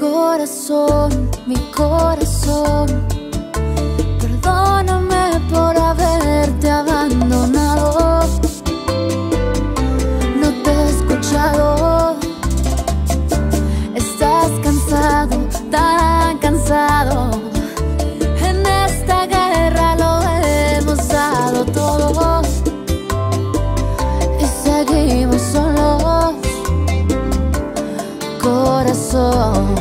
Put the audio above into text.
Corazón, mi corazón, perdóname por haberte abandonado. No te he escuchado. Estás cansado, tan cansado. En esta guerra lo hemos dado todo y seguimos solos. Corazón.